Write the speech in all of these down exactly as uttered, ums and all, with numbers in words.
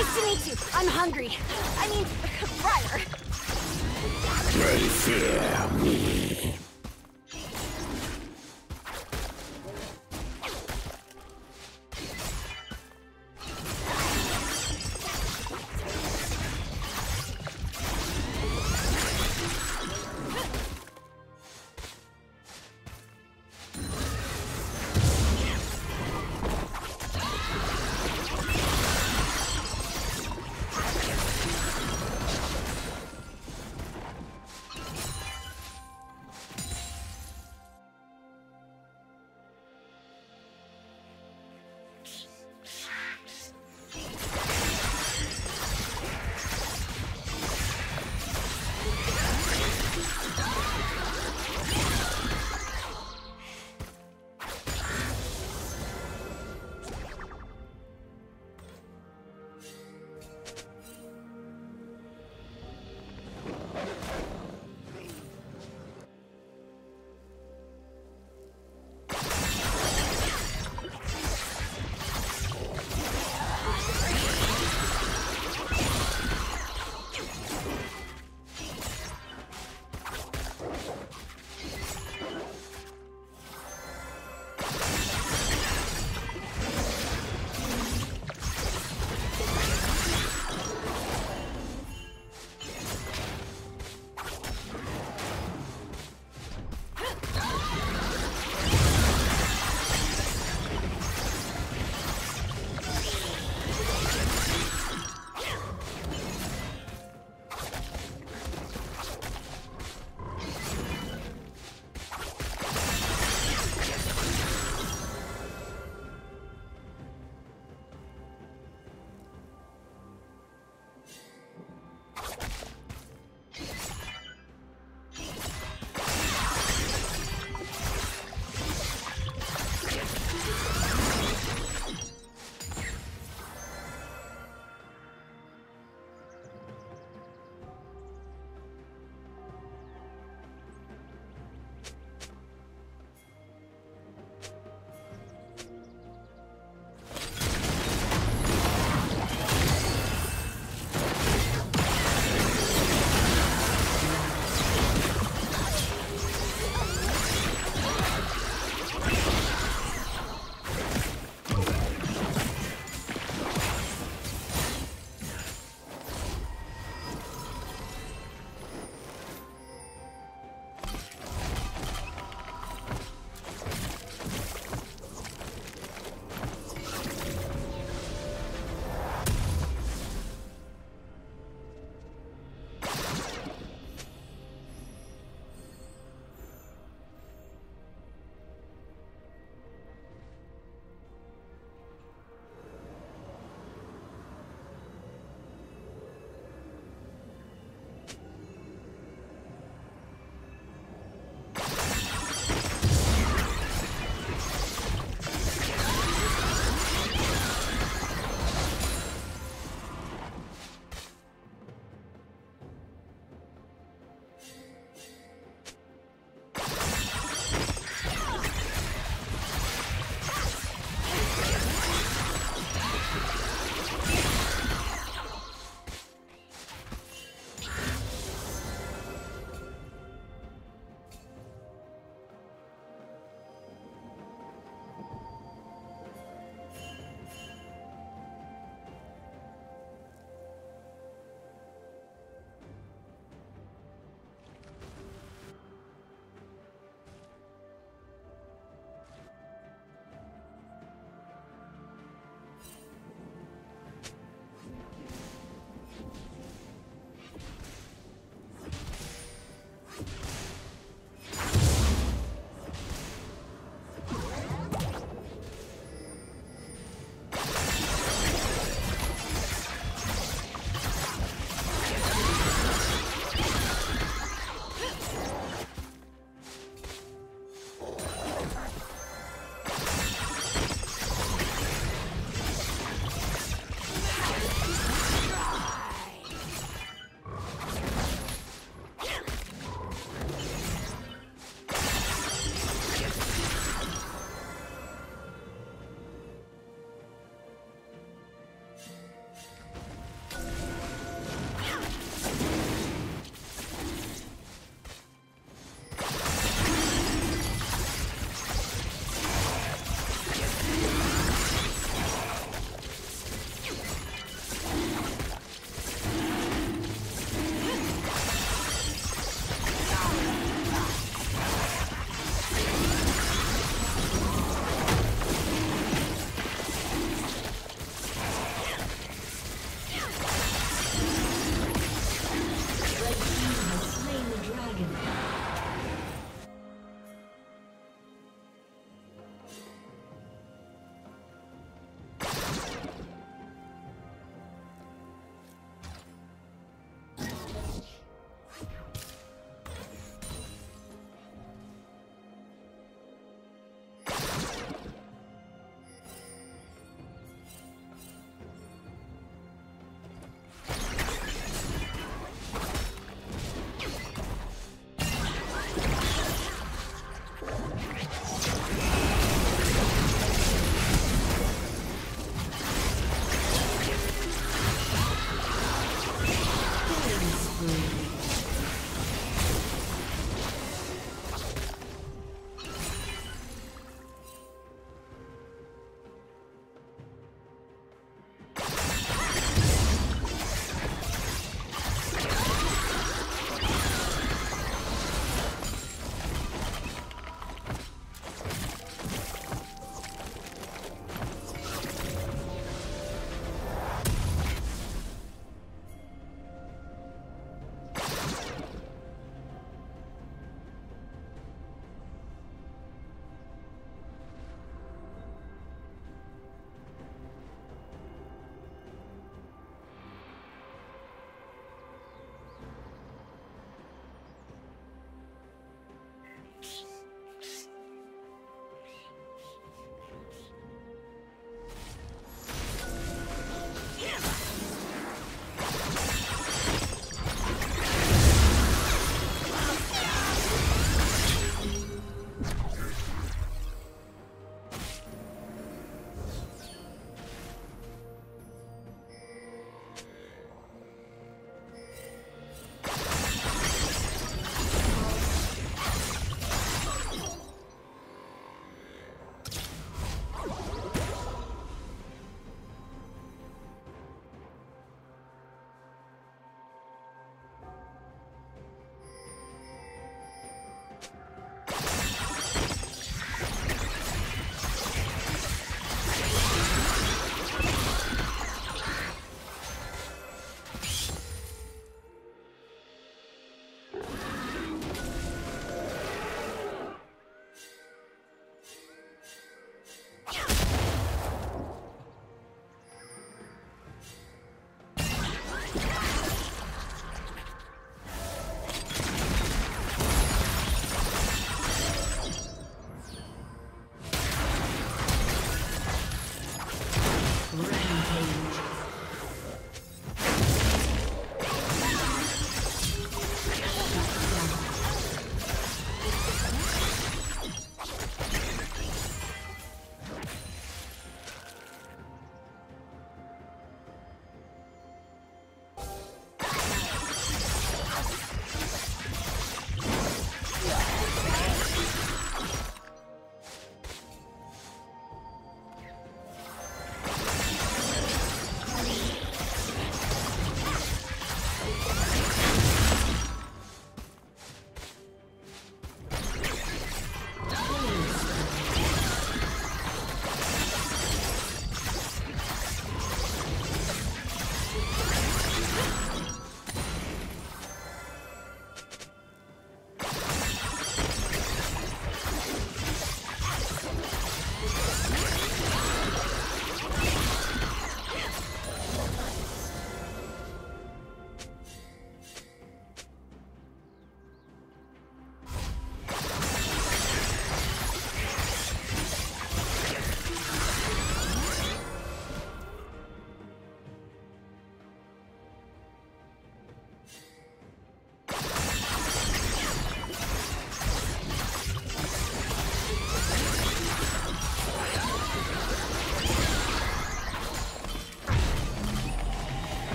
Nice to meet you. I'm hungry. I mean, Briar. They fear me.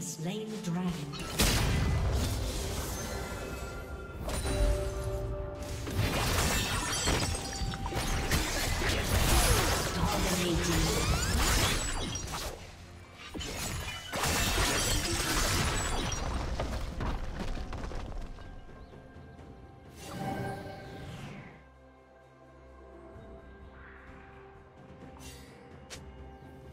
Slain the dragon.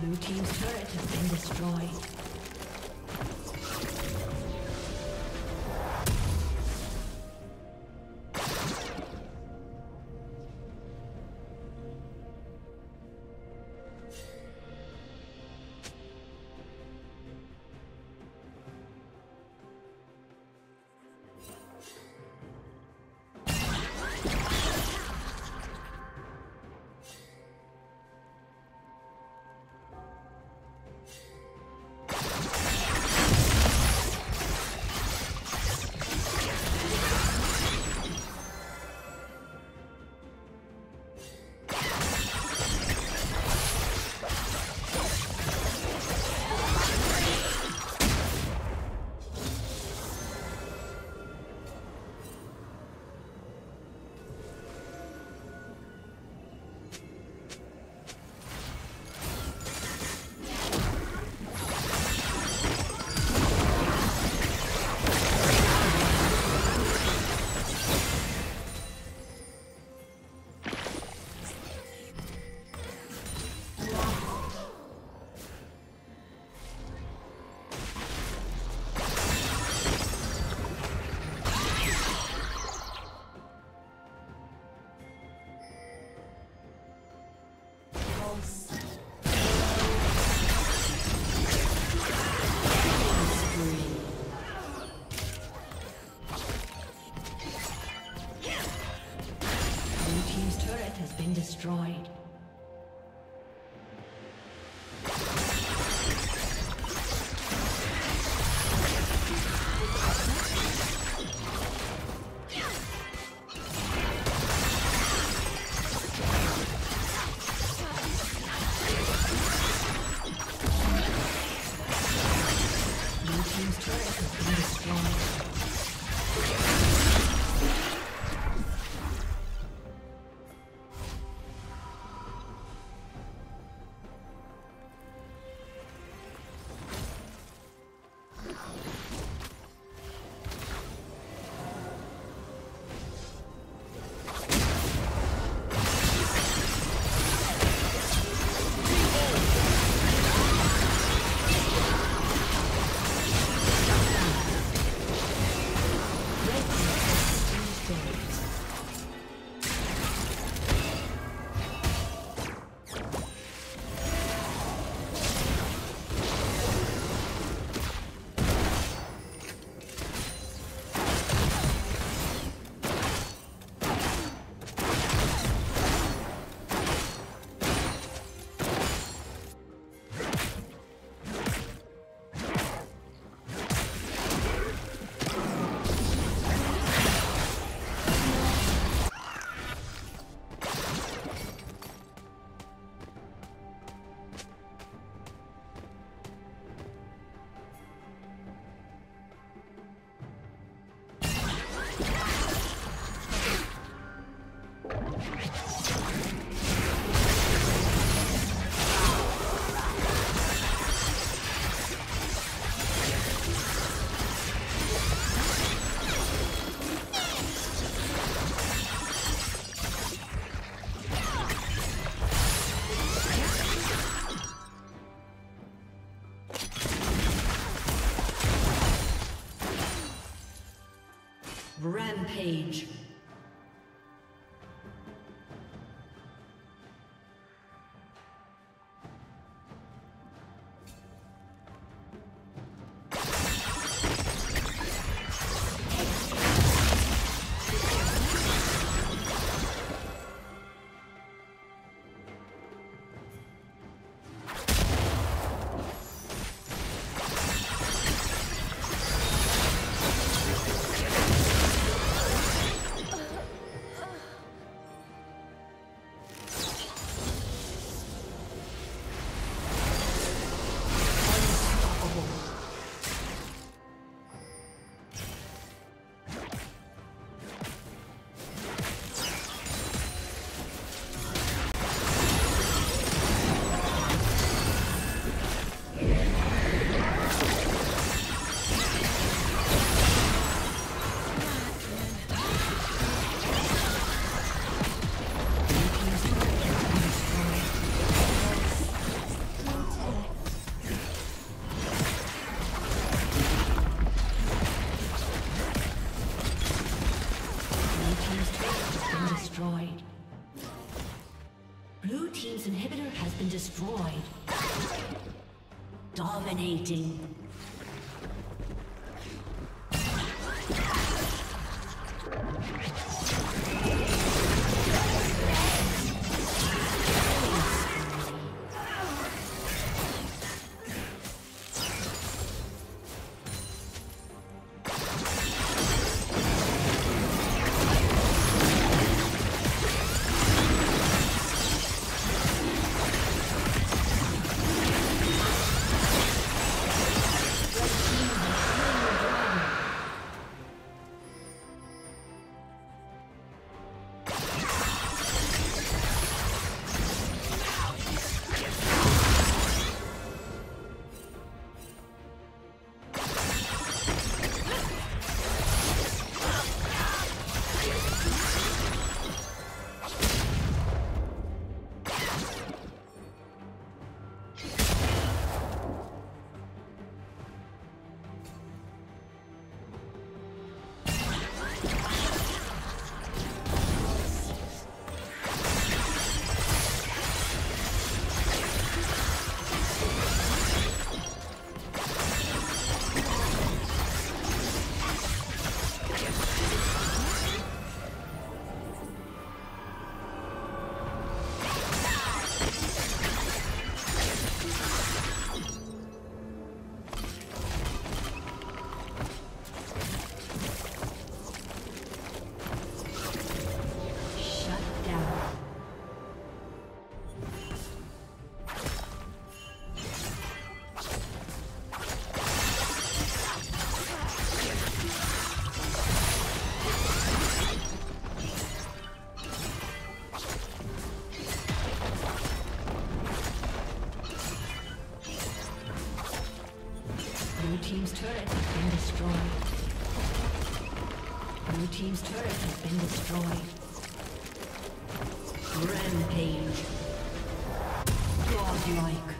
Blue team's turret has been destroyed. Destroyed. Rampage. Destroyed. Dominating. Blue team's turret has been destroyed. Rampage. Godlike.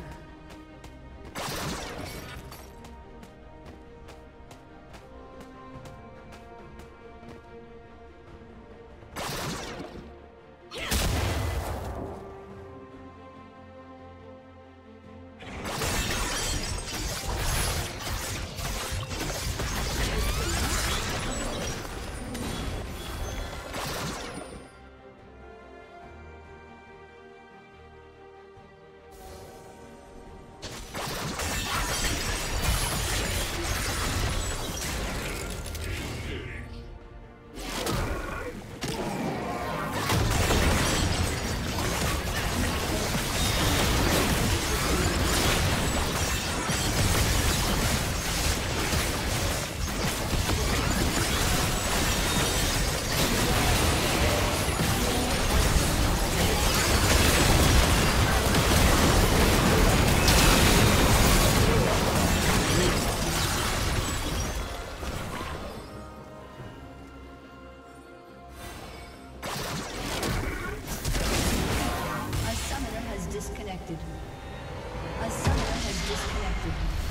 Disconnected. A summoner has disconnected.